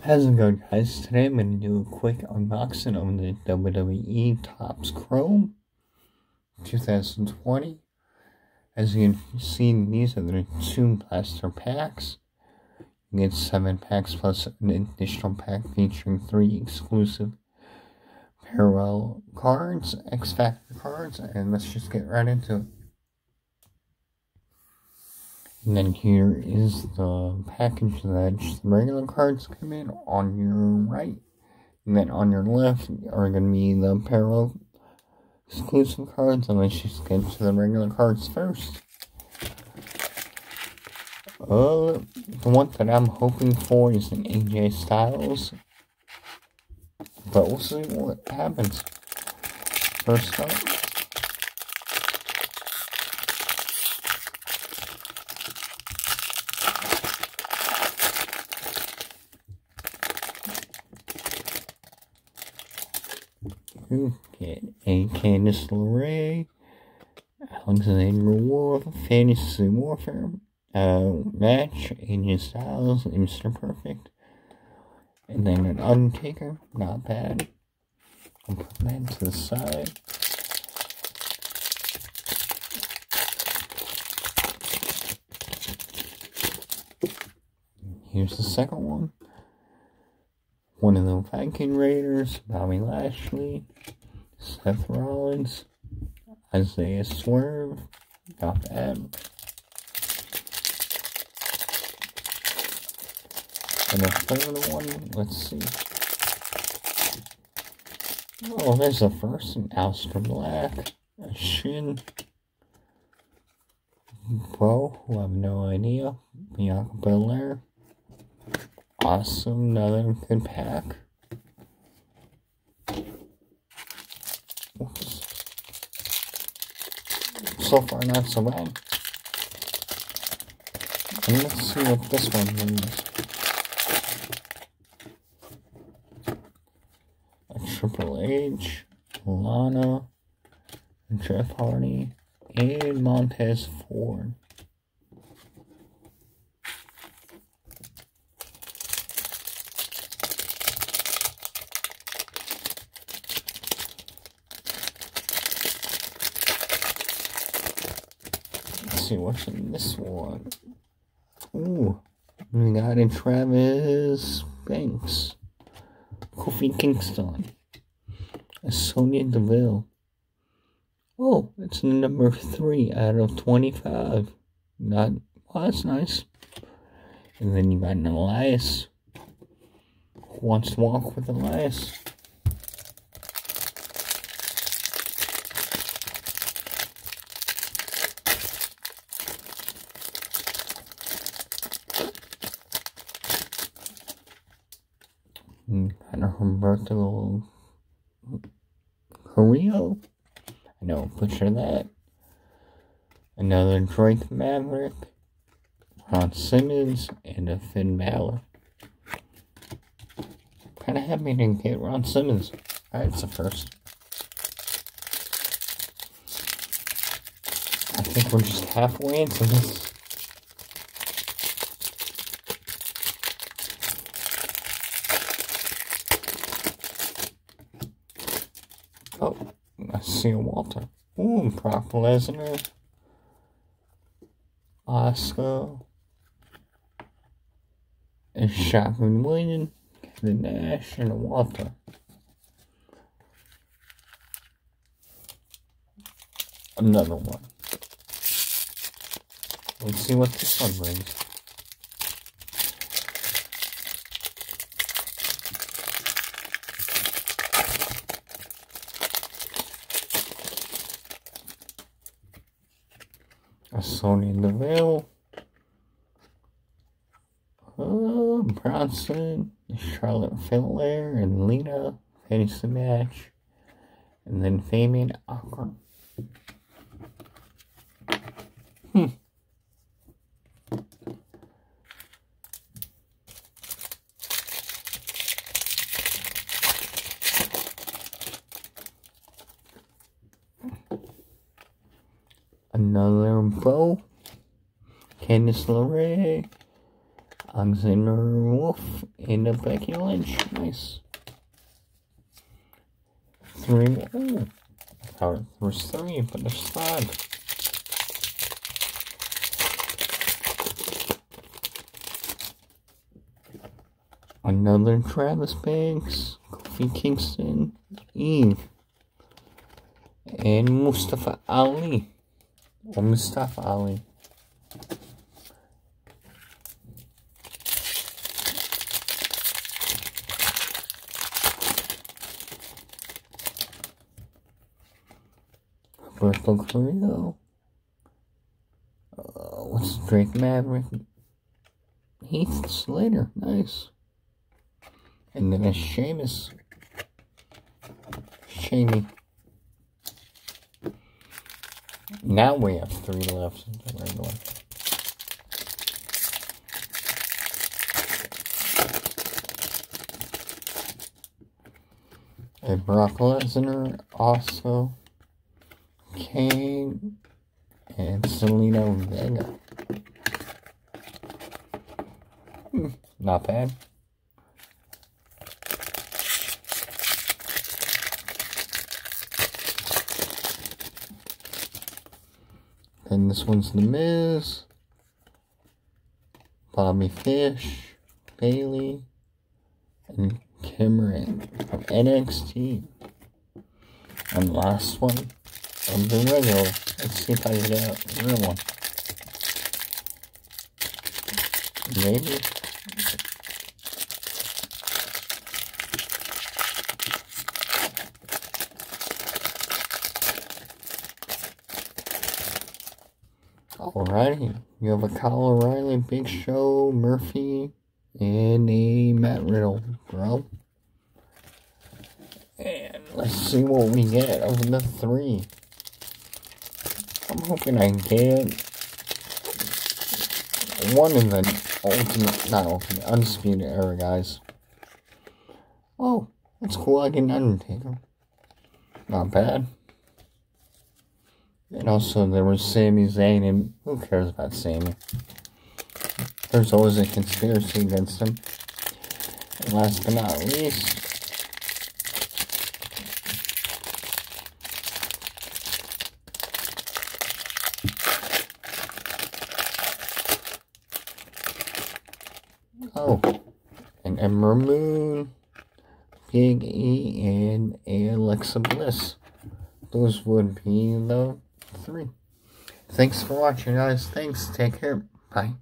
How's it going, guys? Today I'm going to do a quick unboxing of the WWE Topps Chrome 2020. As you can see, these are the two blaster packs. You get 7 packs plus an additional pack featuring 3 exclusive parallel cards, X Factor cards, and let's just get right into it. And then here is the package that just the regular cards come in on your right. And then on your left are going to be the parallel exclusive cards. And let's just get to the regular cards first. The one that I'm hoping for is an AJ Styles. But we'll see what happens. First up. You get a Candice LeRae, Alexander Wolfe, Fantasy Warfare, match, AJ Styles, and Mr. Perfect, and then an Undertaker, not bad. I'll put that to the side. Here's the second one. One of the Viking Raiders, Bobby Lashley, Seth Rollins, Isaiah Swerve, not bad. And the third one, let's see. Oh, there's the first one, Aleister Black, a Shin, Bo, who I have no idea, Bianca Belair. Awesome, another good pack. Oops. So far, not so bad. And let's see what this one means. A Triple H, Lana, Jeff Hardy, and Montez Ford. See what's in this one. Ooh, we got in Travis Banks, Kofi Kingston, Sonya Deville. Oh, it's number 3 out of 25. Not, well, that's nice. And then you got an Elias. Who wants to walk with Elias? And Humberto Carrillo. I know, butcher that. Another Drake Maverick, Ron Simmons, and a Finn Balor. Kind of happy to get Ron Simmons. Alright, it's the first. I think we're just halfway into this. Oh, I see a Walter. Ooh, Brock Lesnar. Oscar. And Shotgun William. Kevin Nash and a Walter. Another one. Let's see what this one brings. Sonya Deville, Bronson, Charlotte Flair, and Lana finish the match, and then Fabian Akram. Another Bo, Candice LeRae, Alexander Wolfe and a Becky Lynch. Nice. 3-1. Power through 3, but a slab. Another Travis Banks, Kofi Kingston, Eve, and Mustafa Ali. Or Mustafa Ali. Humberto Carrillo. What's Drake Maverick? Heath Slater. Nice. And then a Sheamus. Shamey. Now we have 3 left in the regular. A Brock Lesnar also. Kane and Selena Vega. Not bad. And this one's The Miz, Bobby Fish, Bailey, and Cameron from NXT. And last one of the regular. Let's see if I get a real one. Maybe. Alrighty, you have a Kyle O'Reilly, Big Show, Murphy, and a Matt Riddle, bro. And let's see what we get of the 3. I'm hoping I get one in the ultimate, not ultimate, Undisputed Era, guys. Oh, that's cool, I get an Undertaker. Not bad. And also, there was Sami Zayn, and who cares about Sami? There's always a conspiracy against him. And last but not least, oh, an Ember Moon, Big E, and Alexa Bliss. Those would be the 3. Thanks for watching, guys. Thanks. Take care. Bye.